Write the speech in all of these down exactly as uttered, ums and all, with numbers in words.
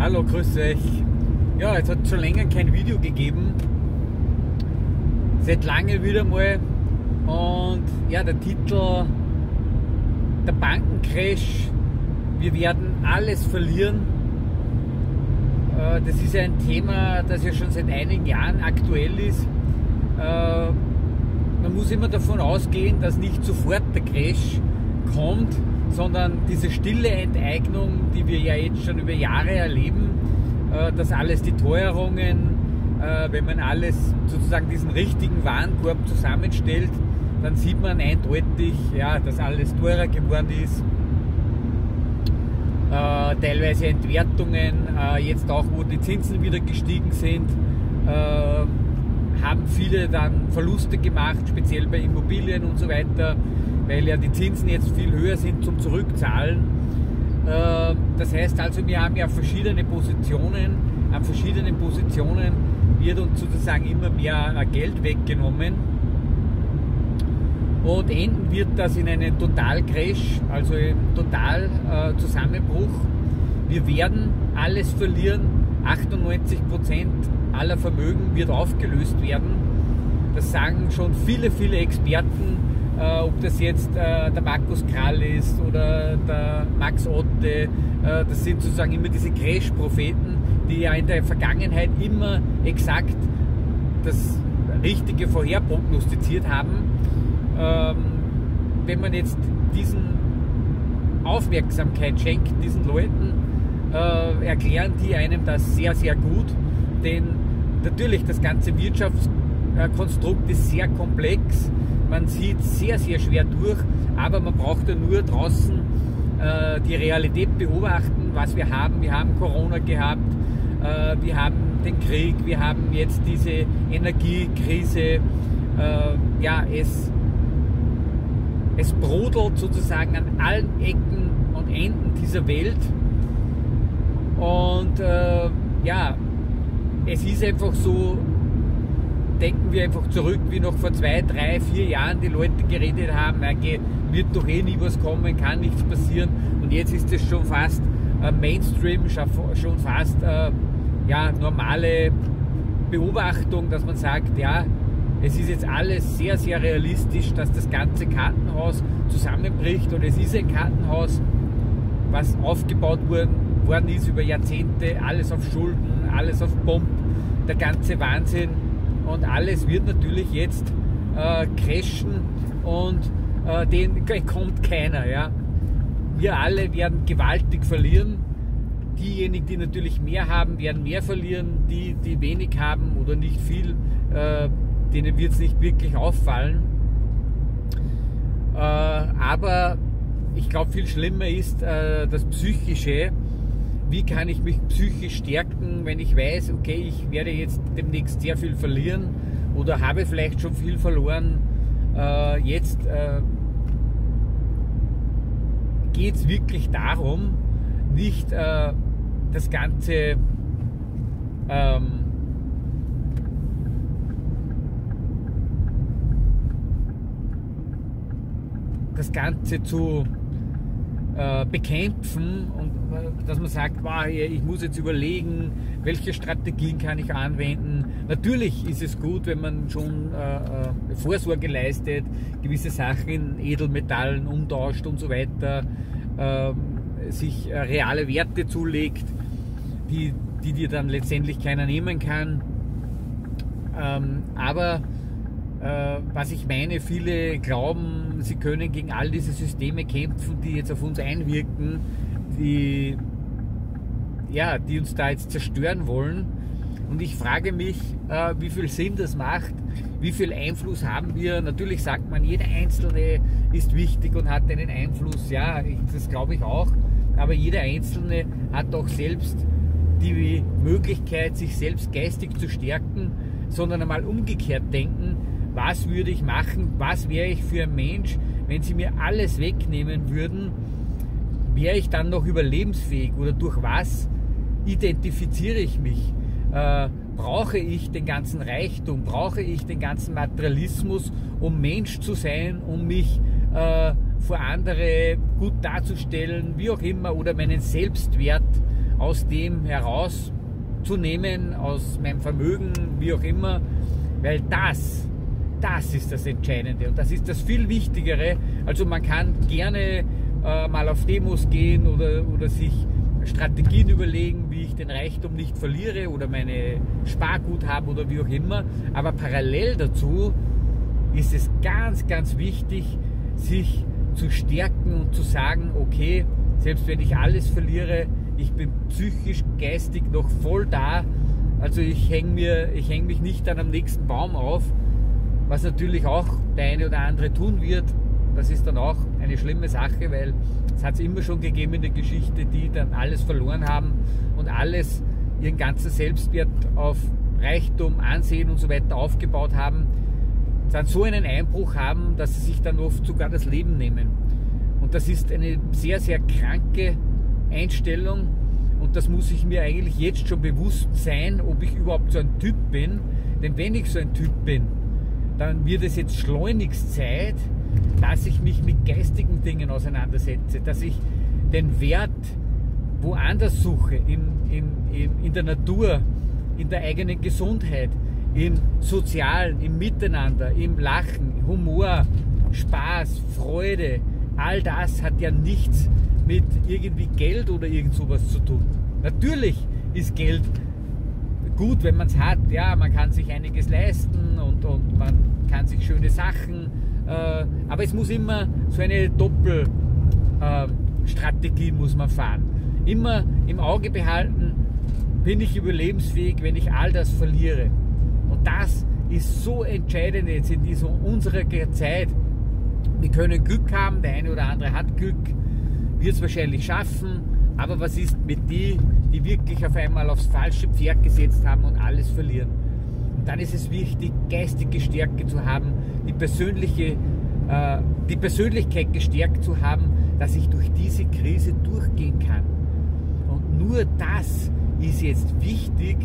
Hallo, grüß euch. Ja, jetzt hat es schon länger kein Video gegeben. Seit lange wieder mal. Und ja, der Titel: Der Bankencrash. Wir werden alles verlieren. Das ist ja ein Thema, das ja schon seit einigen Jahren aktuell ist. Man muss immer davon ausgehen, dass nicht sofort der Crash kommt, sondern diese stille Enteignung, die wir ja jetzt schon über Jahre erleben, dass alles die Teuerungen, wenn man alles sozusagen diesen richtigen Warenkorb zusammenstellt, dann sieht man eindeutig, ja, dass alles teurer geworden ist. Äh, teilweise Entwertungen, äh, jetzt auch wo die Zinsen wieder gestiegen sind, äh, haben viele dann Verluste gemacht, speziell bei Immobilien und so weiter, weil ja die Zinsen jetzt viel höher sind zum Zurückzahlen. Äh, das heißt also, wir haben ja verschiedene Positionen, an verschiedenen Positionen wird uns sozusagen immer mehr Geld weggenommen und enden wird das in einem Totalcrash, also im Totalzusammenbruch. Wir werden alles verlieren, achtundneunzig Prozent aller Vermögen wird aufgelöst werden. Das sagen schon viele, viele Experten, äh, ob das jetzt äh, der Markus Krall ist oder der Max Otte, äh, das sind sozusagen immer diese Crash-Propheten, die ja in der Vergangenheit immer exakt das Richtige vorherprognostiziert haben. Wenn man jetzt diesen Aufmerksamkeit schenkt, diesen Leuten, äh, erklären die einem das sehr, sehr gut, denn natürlich das ganze Wirtschaftskonstrukt ist sehr komplex, man sieht sehr, sehr schwer durch, aber man braucht ja nur draußen äh, die Realität beobachten, was wir haben. Wir haben Corona gehabt, äh, wir haben den Krieg, wir haben jetzt diese Energiekrise, äh, ja, es Es brodelt sozusagen an allen Ecken und Enden dieser Welt. Und äh, ja, es ist einfach so, denken wir einfach zurück, wie noch vor zwei, drei, vier Jahren die Leute geredet haben, okay, wird doch eh nie was kommen, kann nichts passieren. Und jetzt ist es schon fast äh, Mainstream, schon fast äh, ja, normale Beobachtung, dass man sagt, ja, es ist jetzt alles sehr, sehr realistisch, dass das ganze Kartenhaus zusammenbricht, und es ist ein Kartenhaus, was aufgebaut worden, worden ist über Jahrzehnte, alles auf Schulden, alles auf Pump, der ganze Wahnsinn, und alles wird natürlich jetzt äh, crashen und äh, den kommt keiner. Ja? Wir alle werden gewaltig verlieren. Diejenigen, die natürlich mehr haben, werden mehr verlieren, die, die wenig haben oder nicht viel, äh, denen wird es nicht wirklich auffallen. Äh, aber ich glaube, viel schlimmer ist äh, das Psychische. Wie kann ich mich psychisch stärken, wenn ich weiß, okay, ich werde jetzt demnächst sehr viel verlieren oder habe vielleicht schon viel verloren. Äh, jetzt äh, geht es wirklich darum, nicht äh, das Ganze ähm, das Ganze zu äh, bekämpfen und dass man sagt, wow, ich muss jetzt überlegen, welche Strategien kann ich anwenden. Natürlich ist es gut, wenn man schon äh, Vorsorge leistet, gewisse Sachen in Edelmetallen umtauscht und so weiter, äh, sich äh, reale Werte zulegt, die, die dir dann letztendlich keiner nehmen kann. Ähm, aber äh, was ich meine, viele glauben, sie können gegen all diese Systeme kämpfen, die jetzt auf uns einwirken, die, ja, die uns da jetzt zerstören wollen. Und ich frage mich, äh, wie viel Sinn das macht, wie viel Einfluss haben wir. Natürlich sagt man, jeder Einzelne ist wichtig und hat einen Einfluss. Ja, ich, das glaube ich auch. Aber jeder Einzelne hat auch selbst die Möglichkeit, sich selbst geistig zu stärken, sondern einmal umgekehrt denken. Was würde ich machen, was wäre ich für ein Mensch, wenn sie mir alles wegnehmen würden, wäre ich dann noch überlebensfähig oder durch was identifiziere ich mich? Äh, brauche ich den ganzen Reichtum, brauche ich den ganzen Materialismus, um Mensch zu sein, um mich äh, vor andere gut darzustellen, wie auch immer, oder meinen Selbstwert aus dem herauszunehmen, aus meinem Vermögen, wie auch immer, weil das, das ist das Entscheidende und das ist das viel Wichtigere. Also man kann gerne äh, mal auf Demos gehen oder, oder sich Strategien überlegen, wie ich den Reichtum nicht verliere oder meine Sparguthaben oder wie auch immer, aber parallel dazu ist es ganz, ganz wichtig, sich zu stärken und zu sagen, okay, selbst wenn ich alles verliere, ich bin psychisch, geistig noch voll da, also ich hänge mir, ich häng mich nicht dann am nächsten Baum auf, was natürlich auch der eine oder andere tun wird. Das ist dann auch eine schlimme Sache, weil es hat es immer schon gegeben in der Geschichte, die dann alles verloren haben und alles, ihren ganzen Selbstwert auf Reichtum, Ansehen und so weiter aufgebaut haben, dann so einen Einbruch haben, dass sie sich dann oft sogar das Leben nehmen. Und das ist eine sehr, sehr kranke Einstellung und das muss ich mir eigentlich jetzt schon bewusst sein, ob ich überhaupt so ein Typ bin. Denn wenn ich so ein Typ bin, dann wird es jetzt schleunigst Zeit, dass ich mich mit geistigen Dingen auseinandersetze, dass ich den Wert woanders suche, in, in, in, in der Natur, in der eigenen Gesundheit, im Sozialen, im Miteinander, im Lachen, Humor, Spaß, Freude. All das hat ja nichts mit irgendwie Geld oder irgend sowas zu tun. Natürlich ist Geld gut, wenn man es hat. Ja, man kann sich einiges leisten und, und man kann sich schöne Sachen, äh, aber es muss immer so eine Doppelstrategie äh, muss man fahren. Immer im Auge behalten, bin ich überlebensfähig, wenn ich all das verliere. Und das ist so entscheidend jetzt in dieser, unserer Zeit. Wir können Glück haben, der eine oder andere hat Glück, wird es wahrscheinlich schaffen, aber was ist mit die, die wirklich auf einmal aufs falsche Pferd gesetzt haben und alles verlieren? Und dann ist es wichtig, geistige Stärke zu haben, die persönliche, äh, die Persönlichkeit gestärkt zu haben, dass ich durch diese Krise durchgehen kann. Und nur das ist jetzt wichtig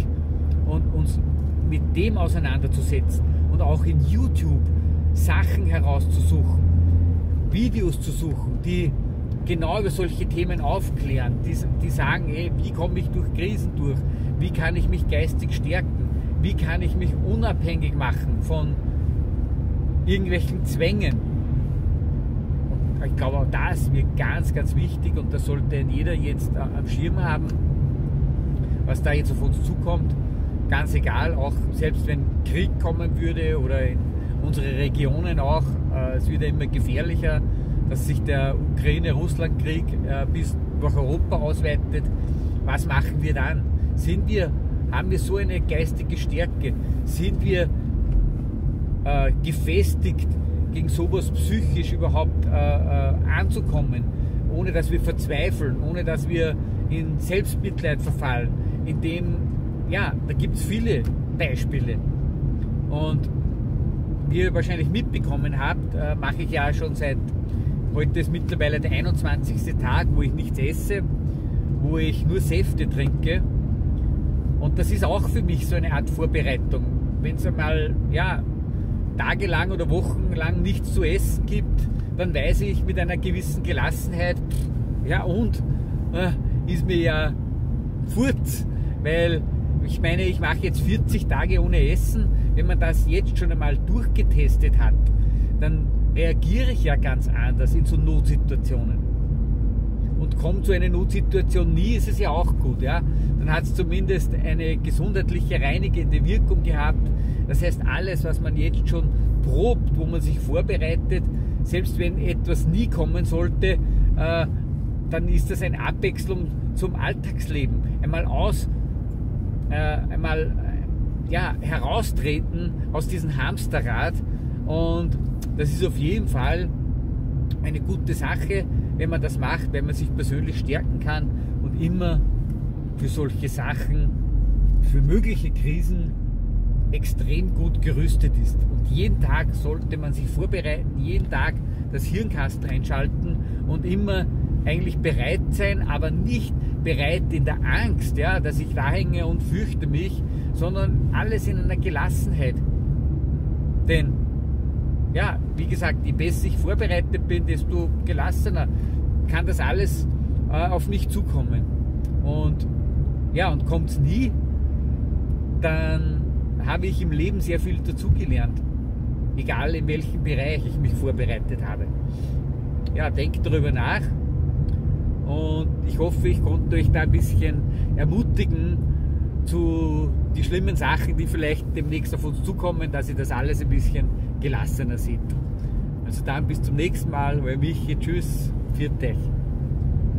und uns mit dem auseinanderzusetzen und auch in YouTube Sachen herauszusuchen, Videos zu suchen, die genau über solche Themen aufklären, die, die sagen, ey, wie komme ich durch Krisen durch, wie kann ich mich geistig stärken, wie kann ich mich unabhängig machen von irgendwelchen Zwängen. Und ich glaube, auch das wird ganz, ganz wichtig und das sollte jeder jetzt am Schirm haben, was da jetzt auf uns zukommt. Ganz egal, auch selbst wenn Krieg kommen würde oder in unsere Regionen auch, äh, es wird ja immer gefährlicher, dass sich der Ukraine-Russland-Krieg äh, bis nach Europa ausweitet. Was machen wir dann? Sind wir, haben wir so eine geistige Stärke? Sind wir äh, gefestigt, gegen sowas psychisch überhaupt äh, äh, anzukommen, ohne dass wir verzweifeln, ohne dass wir in Selbstmitleid verfallen, in dem, ja, da gibt es viele Beispiele. Und wie ihr wahrscheinlich mitbekommen habt, äh, mache ich ja schon seit, heute ist mittlerweile der einundzwanzigste Tag, wo ich nichts esse, wo ich nur Säfte trinke. Und das ist auch für mich so eine Art Vorbereitung. Wenn es einmal, ja, tagelang oder wochenlang nichts zu essen gibt, dann weiß ich mit einer gewissen Gelassenheit, ja, und äh, ist mir ja furz, weil ich meine, ich mache jetzt vierzig Tage ohne Essen. Wenn man das jetzt schon einmal durchgetestet hat, dann reagiere ich ja ganz anders in so Notsituationen. Und kommt so eine Notsituation nie, ist es ja auch gut. Ja? Dann hat es zumindest eine gesundheitliche reinigende Wirkung gehabt. Das heißt, alles, was man jetzt schon probt, wo man sich vorbereitet, selbst wenn etwas nie kommen sollte, äh, dann ist das eine Abwechslung zum Alltagsleben. Einmal aus einmal ja, heraustreten aus diesem Hamsterrad, und das ist auf jeden Fall eine gute Sache, wenn man das macht, wenn man sich persönlich stärken kann und immer für solche Sachen, für mögliche Krisen extrem gut gerüstet ist. Und jeden Tag sollte man sich vorbereiten, jeden Tag das Hirnkasten einschalten und immer eigentlich bereit sein, aber nicht bereit in der Angst, ja, dass ich da hänge und fürchte mich, sondern alles in einer Gelassenheit. Denn, ja, wie gesagt, je besser ich vorbereitet bin, desto gelassener kann das alles äh, auf mich zukommen. Und ja, und kommt es nie, dann habe ich im Leben sehr viel dazugelernt. Egal in welchem Bereich ich mich vorbereitet habe. Ja, denkt darüber nach. Und ich hoffe, ich konnte euch da ein bisschen ermutigen zu den schlimmen Sachen, die vielleicht demnächst auf uns zukommen, dass ihr das alles ein bisschen gelassener seht. Also dann bis zum nächsten Mal, euer Michi, tschüss, viert euch.